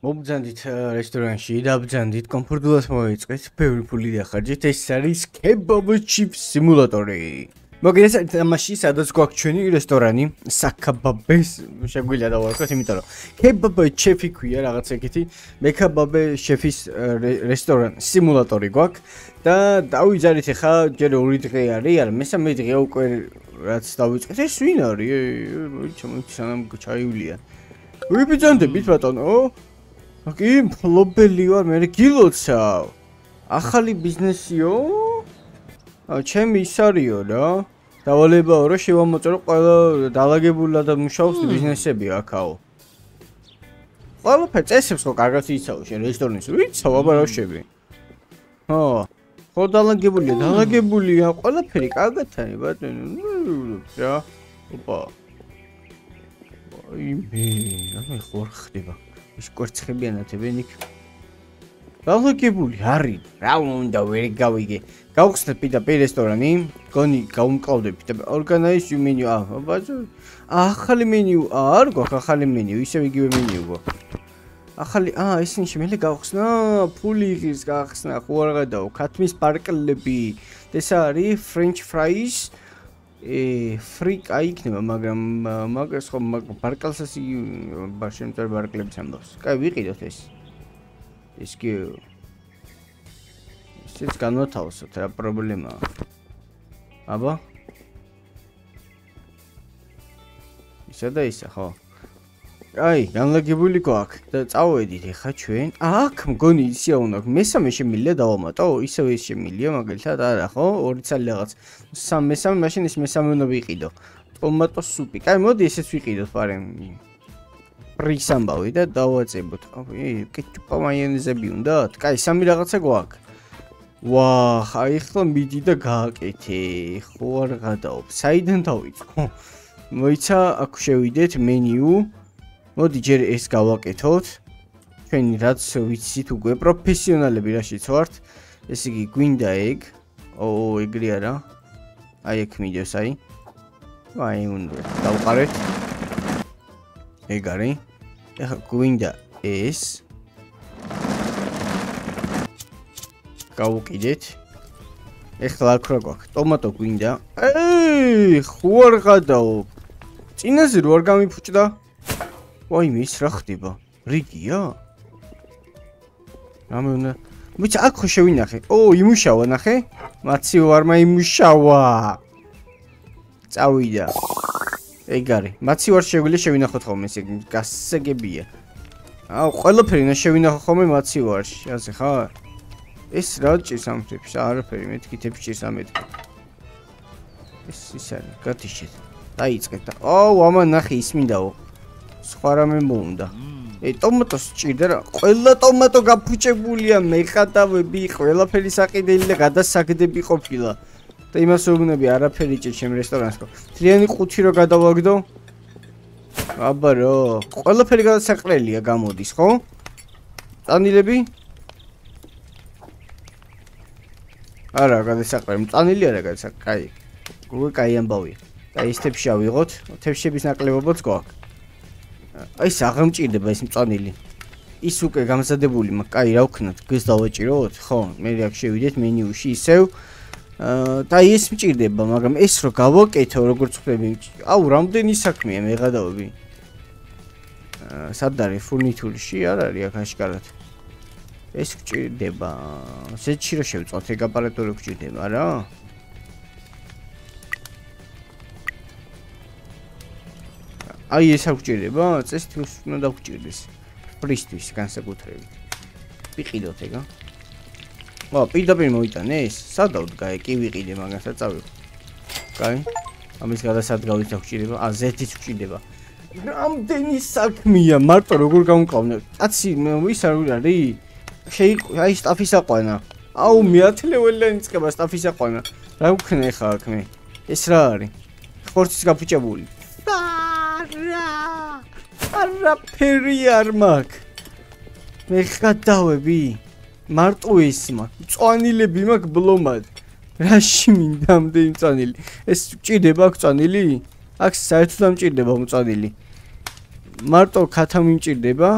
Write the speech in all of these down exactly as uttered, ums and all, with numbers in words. მობძანდით რესტორანში დაბძანდით კომფორტულად მოიწყეთ ბევრი ფული დახარჯეთ ეს არის Kebab Chip Simulator მოგესალმებით თამაში სადაც გვაქვს ჩვენი რესტორანი საკაბაბეს შეგვიძლია დავარქვათ იმიტომ რომ Kebab Chef ქვია რაღაცა ეგეთი მე Kebab Chef-ის რესტორანი სიმულატორი გვაქვს და დავიძარით ხა ჯერ ორი დღე არის არა მესამე დღეა უკვე რაც დავიწყეთ ეს ვინ არის ჩემთან ჩაივლიან ვიბიძანდებით ბატონო Aki, მფლობელი ვარ მე გილოცავ. ახალი ბიზნესიო? ჩემი ის არისო რა. დავალებაა რომ შევამოწრო ყველა დაალაგებულა და მუშაობს ბიზნესები აქაო. ყველაფერ წესებს ხო კარგად იცავ შენ რესტორნის ვიცავ აბა რა შევი. ჰო, ხო დაალაგებულია, დაალაგებულია, ყველაფერი კარგად არის ბატონო. რა. ოპა. აიმე, ამე ხوار ხდება. Scorchebia na tebenik. Დალაგებული არის. Რა უნდა ვერ გავიგე. Გავხსნით და რესტორანი, გონი გავუმკლავდებით და ორგანიზ მენიუ. აა, ბაზო. ახალი მენიუ არ გვაქვს, ახალი მენიუ, ისევ იგივე მენიუ გვაქვს. ახალი, აა, ისინი შემიძლია გავხსნა, ფული იღის გავხსნა, ხო არ გადაო, ქათმის პარკლები. ეს არის French fries. Ee, free aykneba, magam magas xo barkalsasi bashemtar barklebs amdos. Kai viqidot es. Eski ისიც განვათავსოთ რა პრობლემაა. Აბა. Ისა და ისა, ხო. Ai, განლაგებული გვაქვს და წავედით ხა ჩვენ. Აქ მგონი ისე უნდა. მესამე შემიძლია დავამატო, ისევ ეს შემიძლია, მაგალითად, არა ხო? ორი ცალი რაღაც. მესამე, მაშინ ის მესამე უნდა ვიყიდო. ტომატო სუპი. Ai, მოდი ესეც ვიყიდოთ, პარე. პრისამბავი და დავაწებოთ. Ai, კეთება მაიონეზები უნდათ? Ai, სამი რაღაცა გვაქვს. ვაჰ, აი ხო მიდი და გააკეთე. ხო არ გადაობ. საიდან დავიწყო? მოიცა, აქ შევიდეთ მენიუ. Მოდი ჯერ ეს გავაკეთოთ. Ჩვენი რაც ვიცით უკვე პროფესიონალები რაშიც ვართ. ეს იგი გვინდა ეგ. ოო, ეგრე არა. აი ეგ მიდევს აი. აი უნდა დავყარეთ. ეგ არის. ეხა გვინდა ეს. გავუკიდეთ. ეხლა აქ რა გვაქვს? ტომატო გვინდა. ეი, ხო არ გადაო. წინაზე რო არ გამიფუჭდა. Why mis რა ხდება? რიგია? რამე უნდა? მოიცა აქ ხო შევინახე. ო, იმუშავა ნახე? მაცი არ მაიმუშავა. წავიდა. ეგ არის. მაცი არ შეგვიძლია შევინახოთ ხოლმე ესე გასაგებია. აუ, ყველაფერი უნდა შევინახო ხოლმე მაცი არში. ასე ხა? ეს რა ჭირს ამ ტიპს? არაფერი მეთქი ტიპს ჭირს ამეთქი. ეს ის არის. გათიშეთ. დაიწყეთ. აუ, ამან ნახე ის მინდაო. სხვა რამე მომდა. ე ტომატოს ჭირდა რა. Ყველა ტომატო გაფუჭებულია, მეხატავები, ყველაფერი საყიდელი და გადასაგდები ყოფილა. და იმას ვუბნები არაფერი ჭირს ჩემ რესტორანსკო. თლიანი ყუთი რო გადავაგდო. აბა რო, ყველაფერი გადასაყრელია გამოდის, ხო? წანილები? არა, გადასაყრელი, წანილი არა გადასაყრელი. კაი. გუე კაი ამბავია. და ეს თეფში ავიღოთ. თეფშების ნაკლებობაც გვაქვს. Აი საღამჭირდება ეს მწანილი. Ის უკვე გამზადებული მაქვს. Კაი რა ვქნათ? გეს დავაჭიროთ? ხო, მე აქ შევიდეთ მენიუში ისევ. აა და ის მჭირდება, მაგრამ ეს რო გავაკეთო, როგორც ხდები. Აუ, რამდენი საქმეა მე გადავები. აა სად არის ფურნიტურში? არ არის აქ აშკარად. ეს გჭირდება. სეთში რო შევწოთ, ეგ აპარატური გჭირდება რა? Აი ეს აღჭირდება, წესთვის უნდა დაგჭირდეს. Პრისთვის განსაკუთრებით. ვიყიდოთ ეგა. ვა, პირდაპირ მოიტანე ეს. სადავთ გაე, კი ვიყიდე მაგასაც წავიღ. კაი. ამის გადასად გავით აღჭირდება, ა ზეთიც აღჭირდება. Რამდენი საქმეა, მარტო როგორ გამოვკლავნე? კაცი, მე ის არ არის. შეიყო, აი სტაფის აყვანა. აუ, მე ათლეველანი წკება სტაფის აყვანა. რა ვქნე ხა აქ მე? ეს რა არის? ხორცის გაფუჭებული. Ara! Ara periar mak. Me gadaveb. Marto is mak. Mtsanileb mak blomad. Rashi mindamde im tsanili. Es ჭირდება tsanili. Ak საერთოდ am ჭირდება tsanili. Marto khatam im ჭირდება.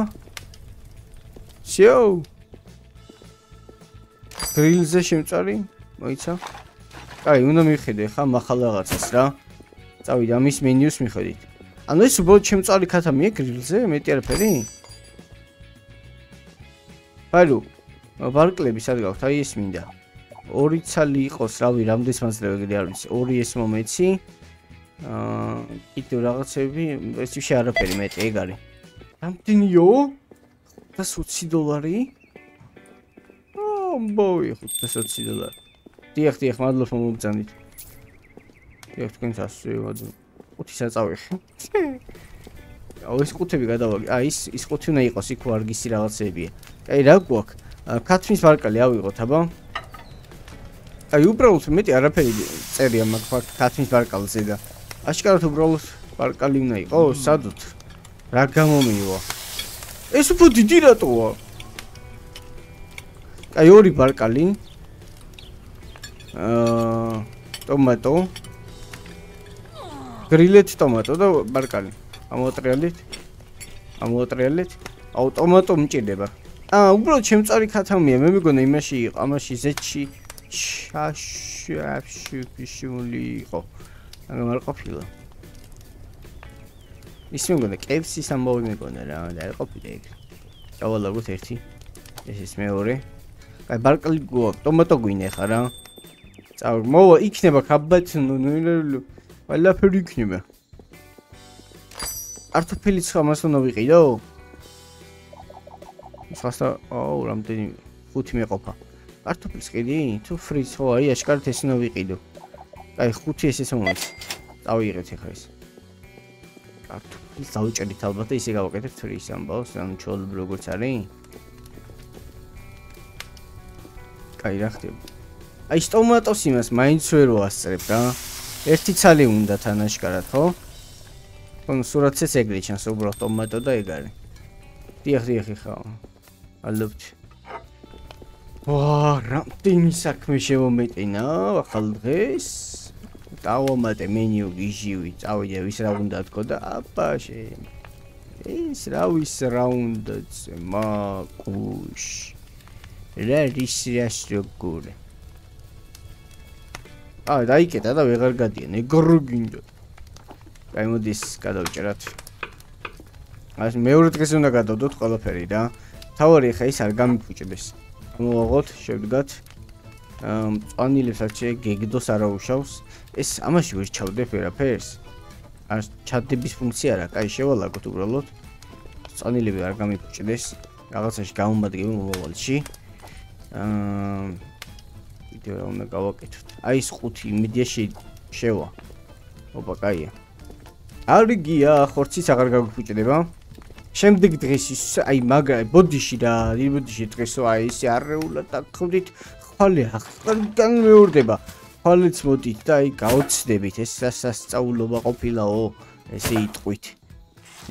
Всё. Грилზე შემწარი მოიცა. Კაი, უნდა მივხედე ხა ახალ რაღაცას რა. Წავიდა მის მენიუს მიხედით. ანუ ეს უბრალოდ შემწარი ქათა მია გრილზე, მეტი არაფერი? ალო, ბარკლების არ გაქვთ, აი ეს მინდა. ორი ცალი იყოს, რავი, რამდენს მაძლევი არ ვიცი. ორი ეს მომეცი. აა, კიდევ რაღაცები, ეს ვიში არაფერი მეტი ეგ არის. რამდენიო? ხუთასოცი დოლარი? Boy, that's what she did. The F T F model from Ubzanit. The F T F can see what he says. Always good to be got our eyes. It's what you make a sequel. Gisila Sebi. I don't walk. Cut me sparkle. I will tabo. Are you brought to meet a rapid area? McFark cut me sparkle. Zeda. Ashkar to browse. Parkalina. Oh, Sadut. Ragamomi. It's what you did at all. I already bark alin. Uh, tomato. Grilled tomato. Da bark alin. I'm not grilled. I'm not grilled. Oh, tomato mche deba. Ah, ubro chemts ari khatam miye. Memi gona imashi. Amashi zechi. Shash. Apshu pishuli. Oh, aga mal kopila. Ismi gona K F C sambo me gona ra. Dar kopile. Awala guterti. This is me already. I barkly go tomato guine hara. Our mower each never cabbat no. I love her numer. Arthur Pillits Hamason of Rido. Faster, oh, I'm telling you, put me a copper. Arthur Pillits, two free so I escart a snowy rido. I hoot is so much. Our irritates. Arthur Pillits out at the Talbot is a get three some boss and child bloggers are I left him. I stole my tosimas, mine swear was repra. Ertitali unda Tanash Karato. Consurat Segrich and so brought on Mato Digar. Dear, dear, how I looked. Oh, Ramping Sakmisho made enough. Haldres. Tower mat a menu gives you it. Our year is round that got Apache. It's now is rounded Makush. That is just good. Ah, I get out of a guardian. A gruggind. I want this cadogerat. As Meurtresunagado dot coloperida, Tower Hayes are gum puchables. No, what should got? Um, only left a check, Gigdosaro shows. It's a much which out the fair appears. As chat the bispunciera, I shall go to Rolot. It's only live a gummy puchables. Galasash gown, but give him all she. Um, video on the gawket. Ice hot immediately shower. Obakaya. Arigia, horses are going to put it about. Shame the dresses. I magra body shida, the body dress. So I see a rule attack on it. Holly, can we order? Holly's body take out the bit. Assassin all over Opilao. I see it quit.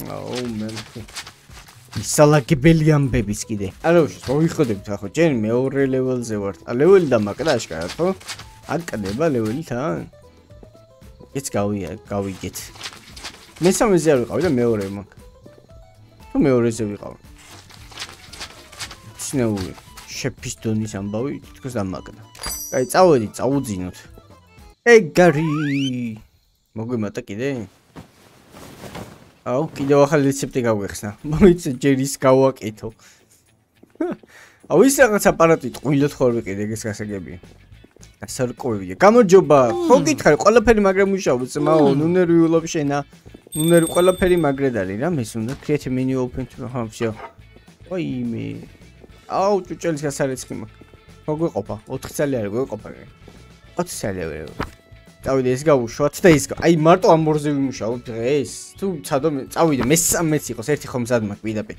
Oh, man. Salaki Billiam babies kid. I know we couldn't have a gen, me or levels they were a level the Macadash careful. I can never level turn. It's Gawi, a Gawi get. Miss a misery of the memory monk. Who memories of it all? Snow, Shepistoni, some boy, because I'm Macad. It's our it's old Zinot. Hey, Gary Mogumataki. Oh, kido halit septic awakes now. It's a Jerry's cowak eto. I wish I was a parrot with Willot Horvic, the Gasagabi. A circle, come on, Juba. Pocket her colaperi magramusha with some Nunneru of Shena. Nunner colaperi magredarina, Miss Nunner, create a menu open to the home show. Why me? Oh, to Charles Casariskima. Hogo Opa, what salary work opera? What salary? Taudes go short days go. I marto amorzium shout race. Two Sadom, I will miss some Mexico safety home sad McBidape.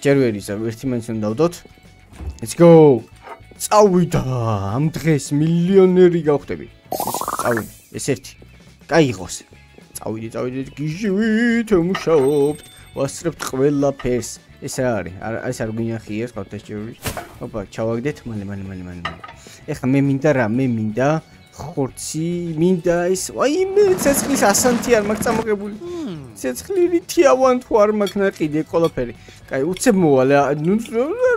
Jerry is a very mentioned dot. Let's go. Sauida, I'm dress millionaire go to be. Saudi, a safety. Caigos. Saudi, Saudi, Gijuit, Mushop, was stripped Villa Pace. Is sorry, I shall be here, got the jury. Opa, Chowak, that man, man, man, man. Echameminda, Meminda. Hortsi, Minda is why he makes us kiss a Santiago Maxamogabul. სიცხლილი თიავან თუ არ მაქნა კიდე ყოლაფერი. Კაი, უცებ მოვალე, ნუ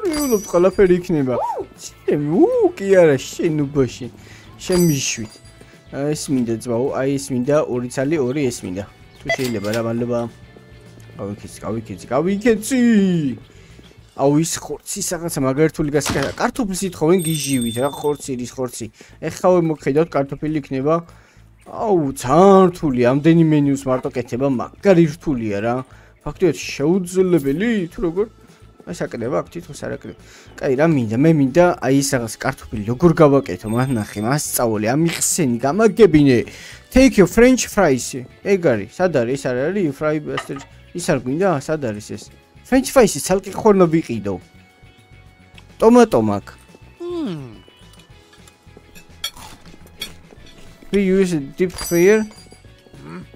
ვიულობთ ყოლაფერი იქნება. უ, კი არა, შენობაში. შენ მიშვით. ეს მინდა ძვაო, აი ეს მინდა ორი ცალი ორი ეს მინდა. Თუ შეიძლება რა მალობა. გავიქეცი, გავიქეცი, გავიქეცი. Aw is khortsi sagats magartuli gasika kartoflis itxoven gijivit ra khortsi ris khortsi exxave mokhedat kartofili ikneba aw ძალიან რთული ამდენი მენიუს მარტო კეთება მაგარი რთულია რა ფაქტიად შეუძლებელი თუ როგორ ეს აკდება აქ თითქოს არ აკდება კაი რა მინდა მე მინდა აი ეს რაღაც kartofili როგორ გავაკეთო მან ნახე მასწავლე ამიხსენი გამაგებინე take your french fries ეგ არის სად არის ეს არ არის fry ის არ გვინდა სად არის ეს French fries is halki khorno biqido. Tomato mak. Hmm. We use a deep fryer.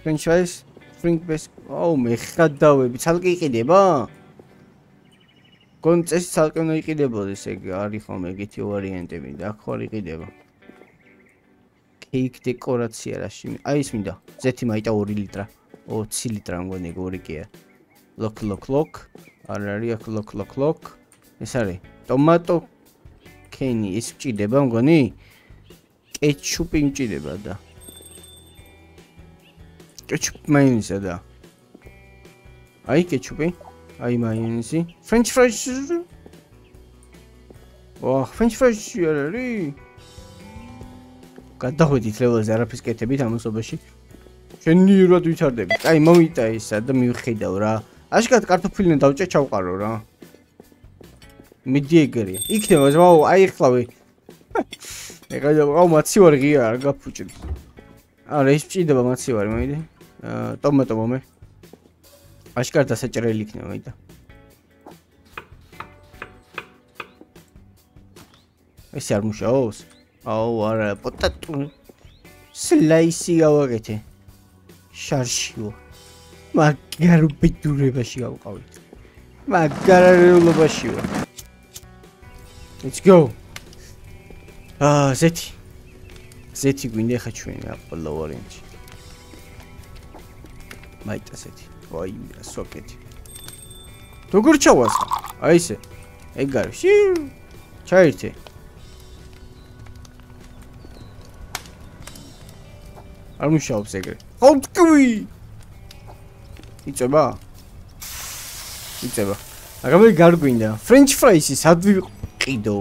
French fries, spring base. Oh, me khadawe. Halki qideba. Kontes halki no qideba, ese ari khom egeti variantები და ხორი qideba. Cake dekoratsiya rashi. Ai is minda. Zeti maita ორი litra. ოც litra mgoni ორი კი არა. Look, look, look. Arari, look, look, look. Sorry. Tomato. Kenny is chideba. I'm gonna ketchup in chideba. Da. Ketchup mayonnaise. Da. Ay ketchup. Ay mayonnaise. French fries. Oh, French fries. Arari. Გადავედით ლეველზე არაფერს კეთებით ამასობაში. შენიერად ვიჩარდებით. Აი მომიტა ისა და მივხედავ რა. Ashkat kartofilne davçe çavqaro ra. Midye gari. İkneva zmao ayıqlavi. Eqadab qav matsi var qiya ar gapuchid. Ara isbçideba matsi var maide. Tomato mome. Ashkat dasaçreli ikneva ida. Es ar mushaos. Au ara potato. Slice avagete. Sharshiu. Magaro peturebashi avqavit. Magareulobashiva. Let's go. Ah, zeti. Zeti gwinda kha chven ra qolla variantchi. Maita zeti. Vai, mira soketi. Rogor chavasa? Ai ise. Eg garo. Chairti. Ar mushaobs egre. Hopqvi. Იწება. Იწება. Აგამი გარგვინდა. French fries-ი სად ვიყიდო?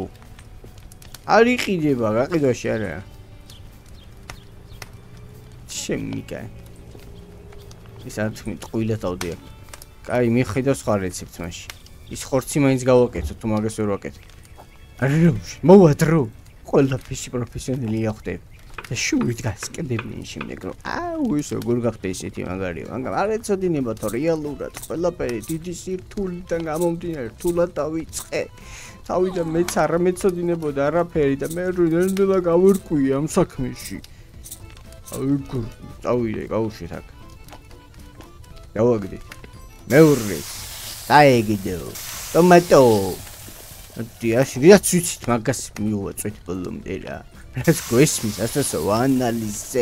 არ იყიდება, გაყიდვაში არაა. შემიკა. ის არ თქმი ტყუილად ავდია. კაი, მიხედა სხვა რეცეპტს მაშინ. ის ხორცი მაინც გავაკეთო, თუ მაგას ვერ ვაკეთე. არა, მოვადრო. ყველაფერი პროფესიონალი ახდები. The shoe is gas can be negro. I wish a good guy is sitting on Gary. I'm going to the neighborhood. Look at Pelopere, DDC, Tulangamon dinner, Tulatawit. How is the Metsaramitso in the Bodara Perry? The Merry and the Lagawurku, I'm Sakmishi. How good. How is the Gaushak? Yogri. Merry. Taigido. Tomato. The ash, that's it. Magas, you are treatable. Let's go, Smith. As a one, analyze.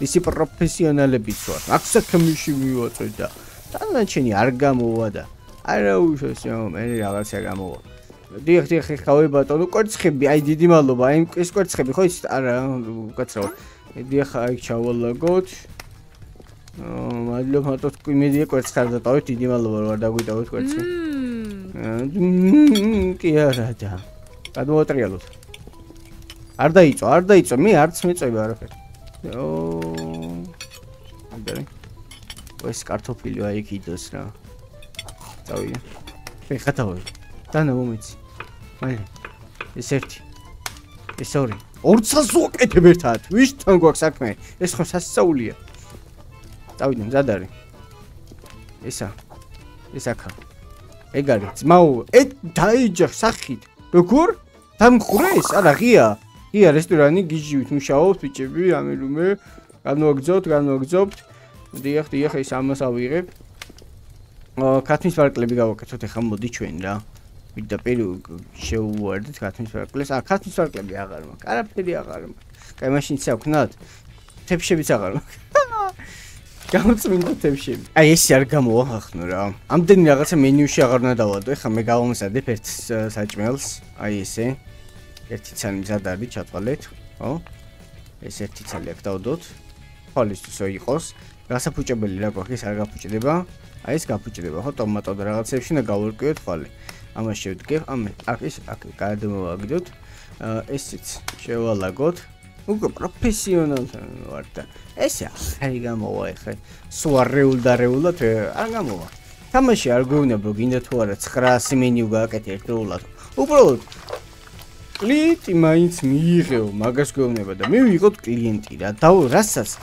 We see professional bitch. Max a commission we watch with that. Tanachini Argamo water. I know so many others. Agamo. The actor, however, to look at Skibby. I did him all over. I'm Scott Skibby. Hoist around Cutro. The high chowl got. Oh, I love how to immediately got started out in the middle of the without. Mmm, Kiara. I don't realize. Are they to are they to me? Are Smith over? Oh, where's Cartopilio? I kid us now. Tell you, I got away. Done a moment. It's empty. It's sorry. Or Sazok at the Bertat. Wish Tango Sakme. It's from Sasolia. Tell you, Zadari. It's a it's a car. I got it. Mau, it died of Sakit. The core? Tam Kures, Aragia. Here, restaurant gives მუშაობს ბიჭები ამელუმე განვაგზავნოთ განვაგზავნოთ დიახ დიახ ეს ამას ავიღებ ქათმის ვარკლები გავაკეთოთ ეხლა მოდი ჩვენ რა ვიდა პერი შევუვარდით ქათმის ვარკლებს ა ქათმის ვარკლები აღარ მაქვს არაფერი აღარ მაქვს კაი მაშინ ისე ვქნათ თეფშებიც აღარ მაქვს Gamotminda tevshi. Ai ეს არ გამოახნო რა. Ამდენი რაღაცა მენიუში აღარ უნდა დავადო. Ხა მე გავამზადებ ერთ საჭმელს. Ai ესე. Ერთი ცალი მზად არის ჩატყალეთ. Ხო? ეს ერთი ცალი აქ დავდოთ. Ხოლმე იყოს. Გასაფუჭებელი რა გვაქვს, არ გაფუჭდება. Ai ეს გაფუჭდება. ხო, ტომატო და რაღაცებში უნდა გავერკვიოთ ხოლმე. Ამას შევდგებ. ამ აქ ეს აქ გადმოვაგდოთ. ესეც შევალაგოთ. Ugo professional varta. Esa aigamo exe. Suarreul da reulat agamova. Tamashi argunebro ginda tu ara nine hundred meniu gaaketert reulat. Ubrod. Klient imains miigev magas govneba da mevigod klienti ra. Dau rasas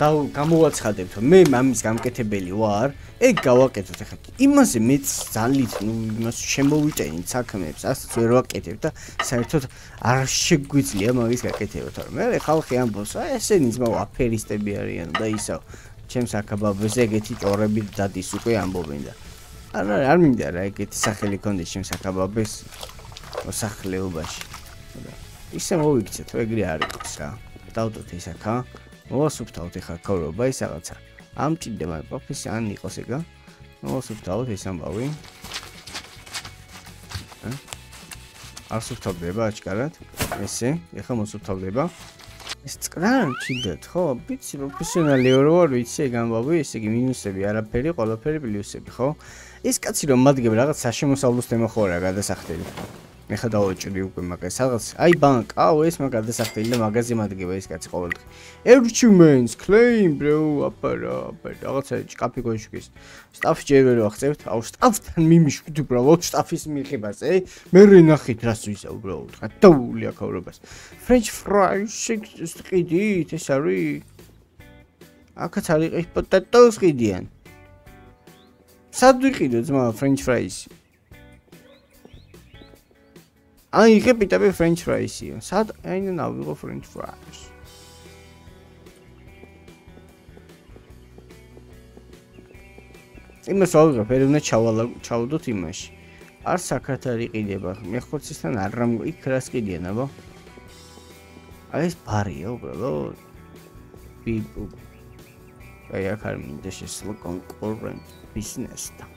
dau gamovatskhadebt. Me mamis gamketebeli var. Eg gavaqetot exe. Imanse mets zalit nu imas shemovitenit sakmebs. Asac ver vaqetebt da saertot არ შეგვიძლია მაგის გაკეთება თორემ მე ხალხი ამბობს აი ესენიც მაგ აფერისტები არიან და ისო ჩემს აკაბაბზე ეგეთი ჭორები დადის უკვე ამბობენ და არა არ მინდა რა ეგეთი სახელი კონდეს ჩემს აკაბაბეს მოსახლეობაში ისე მოვიქცეთ ეგრე არის რა დავდოთ ეს აქა მოვასუფთავთ ეხა ქორობა ის რაღაცა ამჭირდება პროფესია ან იყოს ეგა მოვასუფთავთ ეს ამბავი ასუფთავდება აჩქარად ესე ეხა მოსუფთავდება ეს წკრანჩი დეთ ხო პიცი პროფესიონალი ვარ ვიცი გამბავი ესე იგი მინუსები არაფერი ყველაფერი პლუსები ხო ეს კაცი რომ მადგებ რაღაც საშემოსავლოს თემა ხო რა გადასახდელი ეხა დავაჭრი უკვე მაგას რაღაც აი ბანკ აუ ეს მაგ გადასახდელი და მაგაზე მადგება ეს კაცი ყოველდღე achievements claim bro აპარა რაღაცა ჭკაფი გოშკის სტაფს ჯერ ვახცევთ, აუ სტაფთან მიმიშვით უბრალოდ სტაფის მიღებაზე, მე რე ნახეთ რას ვისა უბრალოდ. ხა დაული აკავრობას. French fries სკიდით, ეს არის. აკაც არის ეს პოტატოს სკიდიან. სად ვიყიდო ძმა French fries? აი, იყიდები French fries-ი. სად აი ნავიღო French fries? იმას ვაუღებ, ვერ უნდა ჩავდოთ იმაში. არ საკათარი ყიდება. მე ხოცისთან არ რამ იქ რას ყიდიან, აბა. აი ეს ბარია, უბრალოდ. ბიბუ. აი აქ არ მინდა შესვლა კონკურენტ ბიზნესთან.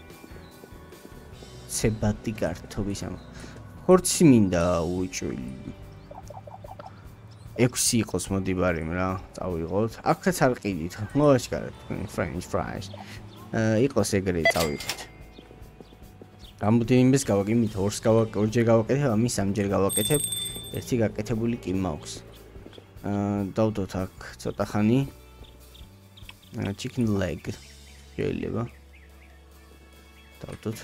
ცებადი გართობის ამ. ხორცი მინდა უჭვილი. ექვსი იყოს მოდი ბარემ რა, წავიღოთ. აქაც არ ყიდით. მოაჩქარეთ, French fries. Იყოს ეგრე წავიღოთ. გამოდიმეს გავაგიმით, ორს გავაკეთებ, ორჯერ გავაკეთებ, ამის სამჯერ გავაკეთებ, ერთი გაკეთებული კი მაქვს. აა დავდოთ აქ ცოტა ხანი. Chicken leg. შეიძლება. დავდოთ.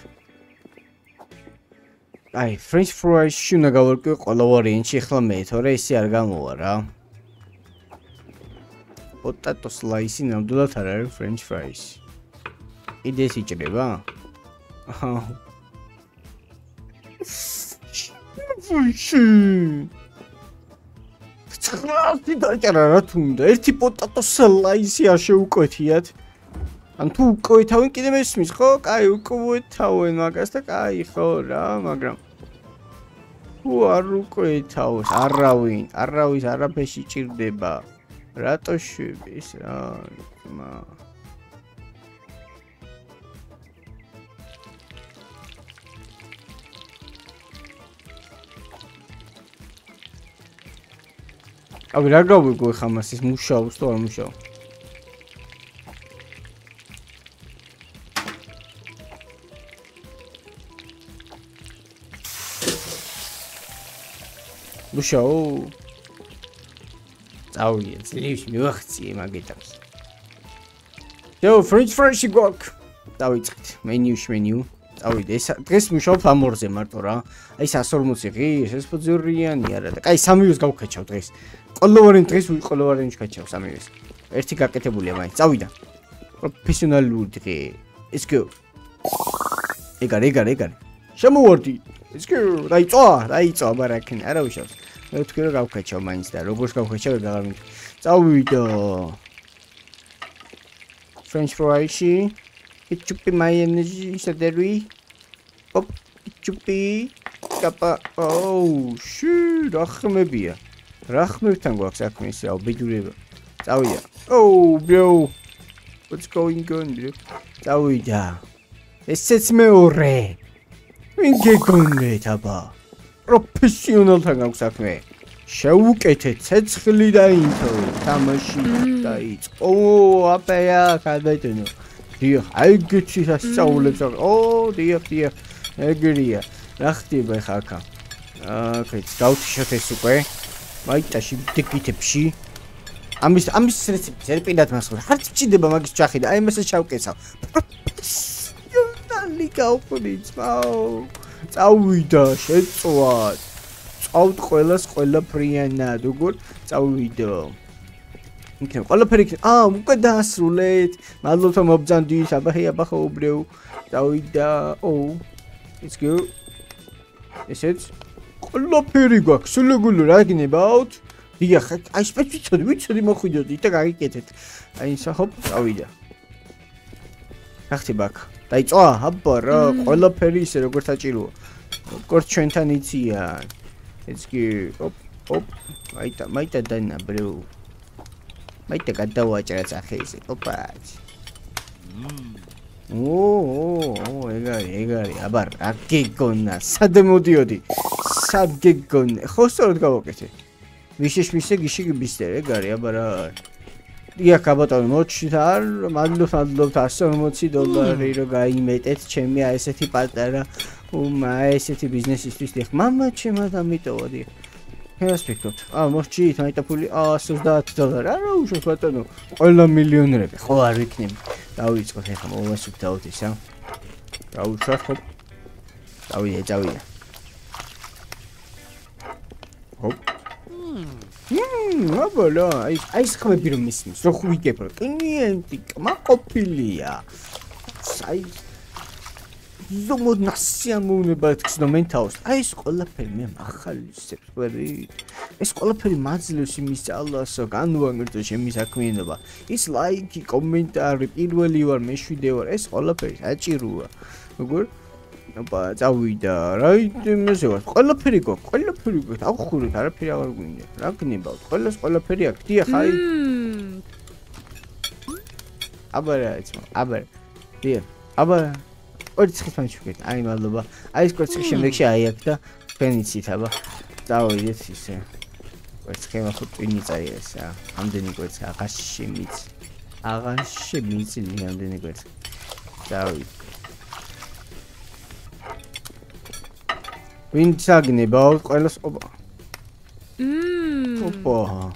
აი, French fries შუნა გავაკეთე ყველა ვარიანტში, ახლა მეთორე ისე არ გამოვა რა. Potato slice-ი ნამდვილად არ არის French fries. Idees იჭრება? აჰა. ფცხრასი დაჭრა რა თუნდა. Ერთი პოტატო სლაისი არ შეუკვეთიათ. ან თუ უკოვეთავენ კიდე მესმის, ხო? კაი, უკოვეთავენ მაგას და კაი ხო რა, მაგრამ თუ არ უკოვეთავს, არავინ, არავის არაფერი ჭირდება. რატო შვების რა? მა Abi რა გავიგო ხა მას ის მუშაობს თუ არ მუშაობს? მუშაო. წავიე, ძლივში მივახციე მაგეთებს. დო, French fries-ი გვაქვს. დავიწყეთ. მენიუში მენიუ. Aude, დღეს მუშაობ ამ ორზე მარტო რა. აი one forty ღი, ეს ოცი ორიანი არა და. აი სამივეს გავკაჩავ დღეს. Ყოველგვარენ დღეს ყოველგვარენში გაჩავ სამივეს. ერთი გაკეთებულია მაინც. წავიდა. პროფესიონალური დღე. Let's go. ეგარ, ეგარ, ეგარ. შემოვარდი. Let's go. დაიწვა, დაიწვა მარაკენ. არა უშავს. მე ვთქვი რომ გავკაჩავ მაინც და როგორ გავკაჩავ ეგ აღარ მინდა. წავიდა. French fries-ი Chupi my energy, Saderi. Pop, Chupi. Kappa. Oh, shoot. Rachme beer. Rachme tango, exactly. So, big river. Oh, yeah. Oh, bro. What's going on, bro? Oh yeah. 에스에스메오레. 인게 건데 잡아. 프로페셔널 당하고 사크네. 샤우케테 쩨츠흘리다 인터. 타마시다 이츠. 오 아빠야 가다이더노. 디 알그치 사싸올레서. 오 디어 디어. 에그리야. 라흐티 바이하카. 아, 그치. 다우티셔테 수케. 마이타시 티키텝시. I'm just, I'm just saying that myself. How did you do that? I'm just shouting it out. You're not legal for this, wow. It's how we do it. It's what. It's out. Coilas, coila, Priyana, do good. It's how we do. Okay, all the predictions. Ah, we got that roulette. My lot of mobs do it. I'm here, I'm here, bro. It's how we do. Oh, it's good. Is it? All the predictions. So look, we're talking about. Yeah, I spent it so much so much good. It's a get it. I saw hop. Oh, yeah. Achty back. That's all. Hopper. All up Paris. Of course, it's here. It's good. Up, up. Might might have done a brew. Might have got the water as a haze. Up at. Oh, oh, I got it. I got it. Abar. A gig on a Sadamudiodi. Sab gig on a host or go. Vishesh misse gişi bistere gariya bara. Ya kabaton moçitar, madluf madluf tasson moçi dollari ro gaimet et chemi aeseti patara. U ma aeseti biznes istis deh. Mama chema da mitovodi. Respektot. A moçi tayta puli a suzdat dollar. Ara u shopatano. Alla milyon rebe. Xo ar viknim. Davits qoxexam ovasubtaotis a. Davutshat hop. Daviye, daviye. Hop. Mmm, abala, ice cream bir misiniz? Çok iyi yapar. Klientik, ma kopiliya. Say, zomod nasiyamı ne batıksız nomentos. Ice kola perime mahalüsler bari. Ice kola perimazlıyorsa misal Allah sagan duanırda şemiz akmine ba. Is like, comment, arip, ilvali var, meşhide var. Ice kola peri, açıruva. Ogur. But I will write the message. All the perigo, all the perigo, how could it happen? Our window, ranking about all us all the period. Dear, hi, Aberrate, Aber, dear, Aber, or it's his punch. I'm a lover. I scored section like I acta, penny seat, however. That was it, she said. What's came up in its eyes? I'm the neglect. I she meets. I she meets in the neglect. Sorry. Wind talking about coilas oba. Mmm. Opa.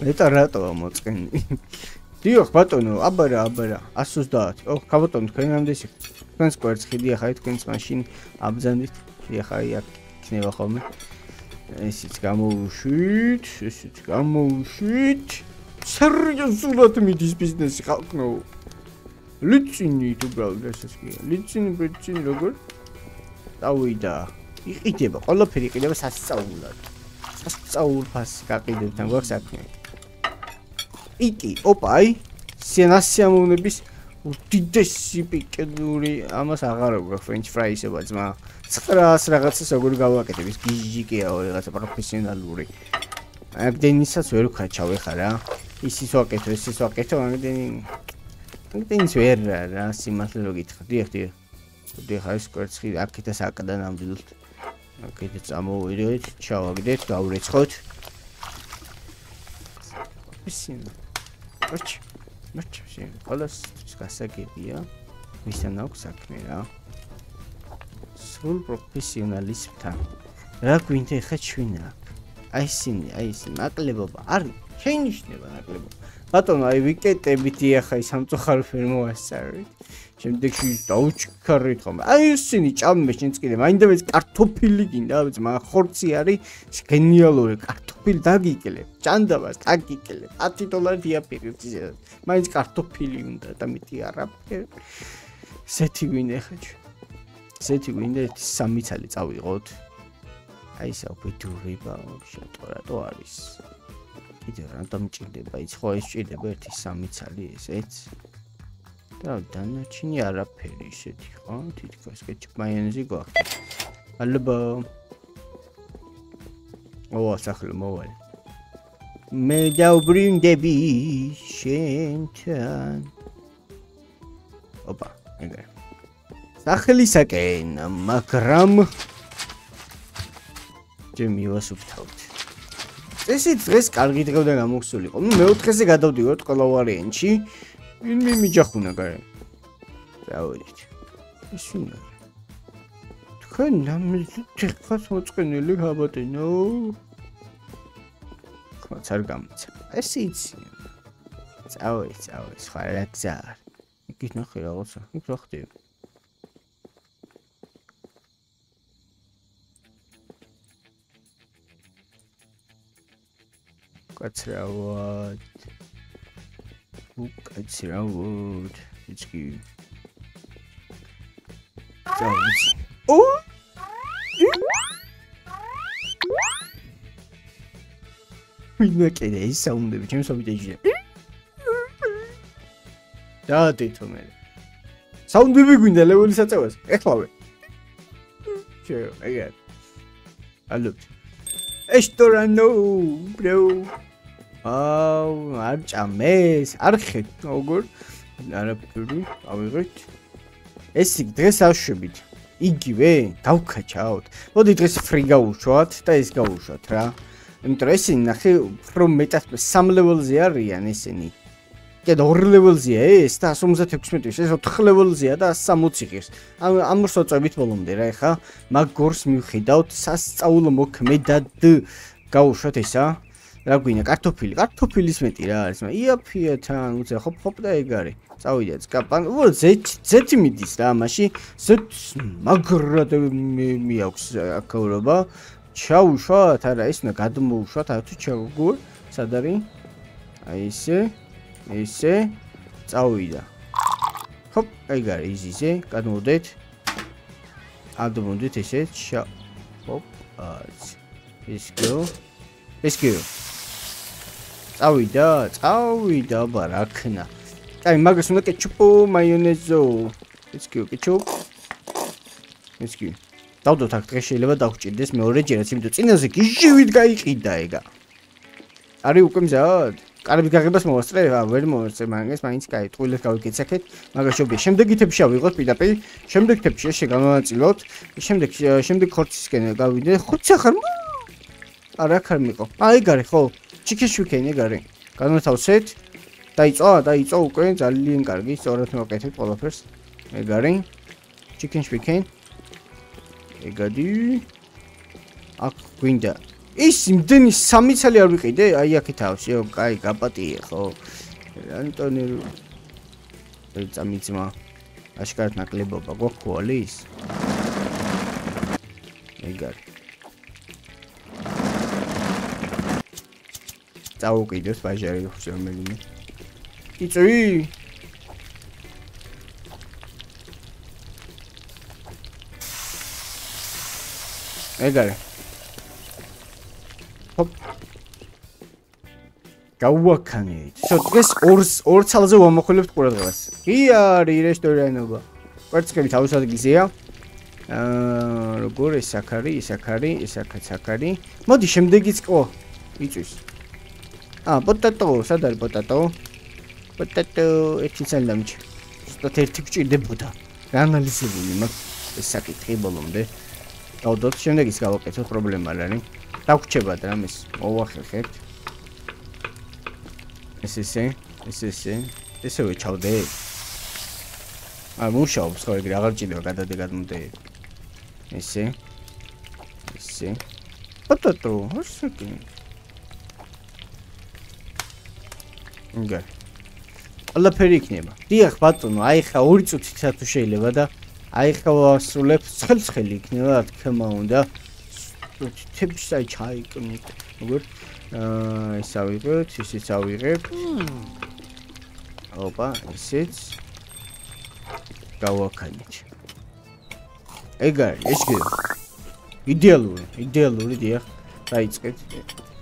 Later that I'm not saying. Diyor, batonu, abara, abara. Asus dat. Oh, kabaton, kaynam desik. Kan squares kediye hayt, kan machine abzandit. Diye hayak kneva khome. Esit gamovushit, esit gamovushit. Seryo zulat midis biznes qalqno. Litsini to brothers is here. Litsini bitsin logur. Awida. Iteba. Alla perik never sasaula. Sasaul pascapid and works at me. Iki. Opai. Senasiamu nebis. Utidesi picaduri. Amasagaro. French fries about ma. Saras ragazzi sogurgawa. Gigi or as a professional luri. Agdenisa suruka chavehara. Isi socket, isi socket, and then. Things were nasty matlogic. Dear, dear, the high skirts he acted as Akadan and built. Okay, that's a move with it. Shower with it, our it's hot. Much, much, colors, Casaki, yeah. Mister Noxak, me now. Soul professionalist. Raquinte Hatchwina. I seen, I seen, Maclebo. I changed never Maclebo. Patona, I wicked M B T I some to her film was sorry. Jim the shoes don't carry home. I seen each arm machines get a mind of its cartopil in doves, my horsiari, scanial, cartopil dagikele, chandavas, agikele, atitola dia period. Mine's cartopil in the Tamiti Arab. Set you in the hedge. Set you in the summit, it's how we wrote. I saw we two rebound shatoradoris. It is random chilled by its voice, chilled about his summits. It's done a chinyara perish. It haunted casket by Enzigo. Alba. Oh, Sakhel Mowel. Me dobrim debi shentan. Opa, okay. Sahli sakein makram. Jimmy was uptight. This is risk. I'll get rid of the moxuli. On the milk has got out the old color and she will be me jacunagar. That it sooner. Can I take us what's going to look about it? No, what's our guns? I see it's always always far like that. You get not here also. You talk to you. What's your word? Look at your word. It's good. Oh! Look at this sound. The James of the That it to me. Sound the big in the level set hours. Echo. Sure, I get. I looked. Estora no, bro. Oh, arch a mess. Archet, no good. Not a pretty. I will wait. A sick dress out should be. Iggy, go catch out. What it is free go shot. That is go shot, ra. Interesting. From metas, some levels the area, and is any. Get all levels the air. That's some that takes me to say, so levels the other, some motives. I'm sort of it volume the reha. Magors mu hid out, sas aulomok made that do go shot is a Raguin. A cartopil, cartopil is materials. My ear, Pierre Town with a hop hop diagary. So yes, Capan was it, Zetimidis, Damashi, Zet Magra de Miox, a Coroba, Chow shot, I race, Nagadamu shot out to Chogur, Sadari. I say, I say, Zawida. Hop, I got easy, say, got no date. Adamundi, I said, Shop, Hop, Arts. Let's go, let's go. Zawida, Zawida, Barakna. I'm going to ketchup mayonnaise. Let's go, ketchup. Let's go. Now, the tax is eleven dollars. This original seems to be a good guy. Are you comes out? Are you going to be more straight? I will more say, my sky to look out. Get second. I'm going to be shamed. The get up shall we got with a pay. Shamed the tip. She got a lot. Shamed the shamed the court skin. Go with the hot sucker. I reckon. I got a hole. Chicken shoe can you got it? Cannot outset. That's all, that's all. Going to link our gifts or not get it all of us. I got in chicken speaking. I got you. A window is in Dennis Summit. I yak it out. You guy got a deal. Oh, Antonio. It's a mitzma. I scared not labor, but what police? I got it. Okay, just by Jerry. It's a I got it. Hop. Go can it. So this ors or tells a woman who lived for us. Here, the restaurant over. What's going to house at Gizia? Gori Sakari, Sakari, Sakari. Modishim diggits. Oh, it is. Ah, potato, saddle potato. But that it's a lunch. That I took you the Buddha. Analysis will not the sack table on the Dodot Sheneg is got a problem. Talk Cheva Dramis over her head. This is saying, this is saying, this is which all day. I'm not sure. Sorry, Gravagino got the garden day. I see. I see. Potato, what's the thing? Okay. All perik neba. Diak patun. I have urged to to share levada. I have a slap self-helik neba. Come on, da. Tips I chai. Good. I saw it good. This is how we rip. Opa, it sits. Go walk on it. Egar, it's good. Ideal, ideal, dear. Right, good.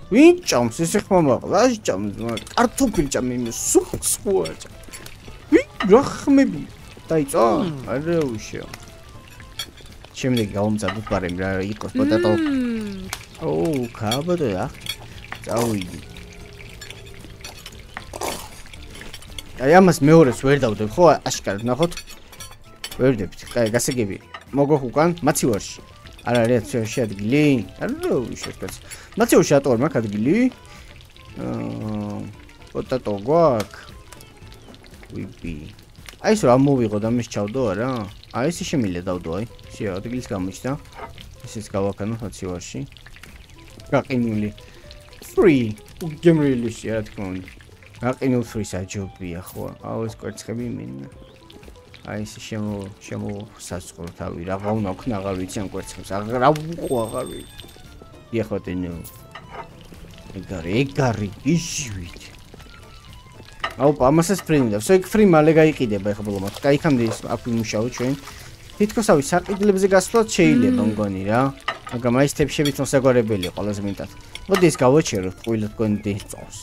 We jumps is a common last jumps, are two pincham super squad. We rock maybe. Tight on, I do show. Chimney gums are for him, equals potato. Oh, cover the act. Zowie. აი ამას მეორეს ვერ დავდებ ხო აშკარად ნახოთ ვერ ვდებით აი გასაგები მოგող უკან მაცივარში არ არის ცეში ადგილი არო შეშკაც მაცივარში ატოვარ მაგ ადგილი აა პოტატო გვაქვს ვიპი აი ეს რა მოვიღო და მის ჩავდო არა აი ესე შემიძლია დავდო აი შე ადგილს გამოჩნდა ესეც გავაკანო მაცივარში გაყინული free გემრიელი შე რა თქმა უნდა Akinul free sa jobia ხო? Aw ეს კვერცხები მინა. აი ეს შემო შემო სასწორო თავი რა გაუნა ხნა აღარ ვიცი ამ კვერცხებს. რა უყო აღარ ვიცი. ეხოთენო. ეგარი ეგარი ისვით. აუ ამას ეს ფრინდავს. ეგ ფრი მალე გაიყიდება ეხა ბოლომდე. გაიქამდე ის აქ ვიმუშავო ჩვენ. თითქოს ავი საყიდლებზე გასვლაც შეიძლება მგონი რა. მაგრამ აი ეს სტეპშები თონსაგვარებელი ყველაზე მეტად. მოდი ეს გავაჩეროთ ყოველად გონდი წავს.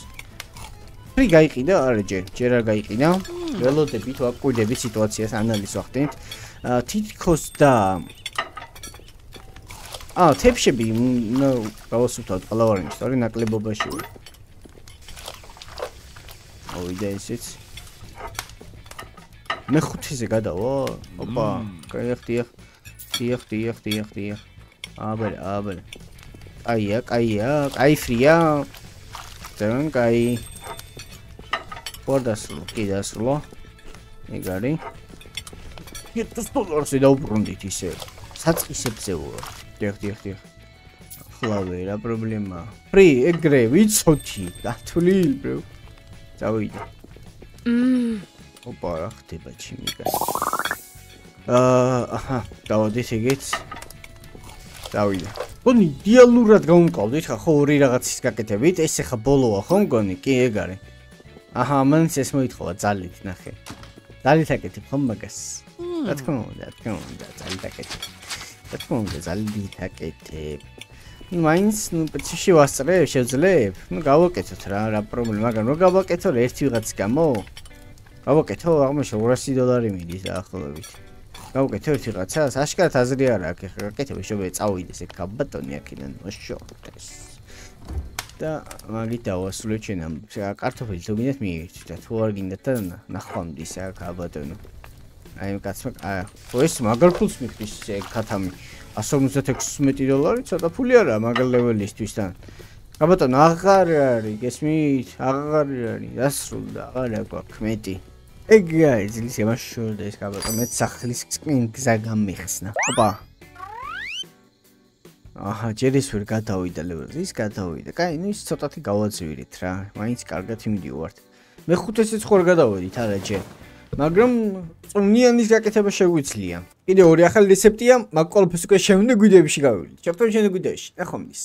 Free guy, or Jera guy, you know, well, the bit of good the situation analysis of it. Tit Costa. Ah, tape should be no, I was taught a lot of story, not label by sure. Oh, there is it. Mehut is a god. Oh, Opa, correct here. Here, here, here, here. Abel, Abel. Ayak, ayak, I free up. Turn guy. That's okay, that's law. I got it. Get the stores without brundit, he said. Such is a silver. Dear, dear, dear. Flower, a problem. Free, a grave, it's so cheap. That's too little, bro. So it. Mmm. Opa, active, chimica. Uh, aha. Now this gets. So it. Only dear Lurat Gon called it a whole relaxed cacatabit. I say a bolo of Hong Kong, Kegari. Aha, man, says my toilet. Dalit, nahe. Dalit, take it. Humbagas. That come on, that come on, that I'll take it. That come on, that I'll take it. Mines, no, but she was alive, she was alive. No, go walk it. A problem, Magan, no, go walk it. Or let's do that scamo. Go walk it. Oh, I'm sure Rusty dollar in this. I'll hold it. Go get her to that house. Ashka has the air. I can get it. We show it's always a cup button. Yakin and was short. Magita was looking and cartofil to meet me that work in the turn. Nahom, this a cabaton. I am Catsmac. For smuggle puts me to say Catami. Assumes that exmitted dollars at a puller, muggle level is to stand. Cabaton, Agari, guess me, Agari, that's true. The other committee. A guy is in the sure this cabaton met Sachlis in Zagamixna. Aha, Jerry's will cut away the level. This cut away the guy is sort of gods with it. Mine's cargot him the word. The Hutus is Horgado, the Tarajet. Magram only on this jacket of a show with Liam. In the Oriacal Deceptia, Macol Pesca Shem the Gudevish. Chapter Jenny Gudesh, a homies.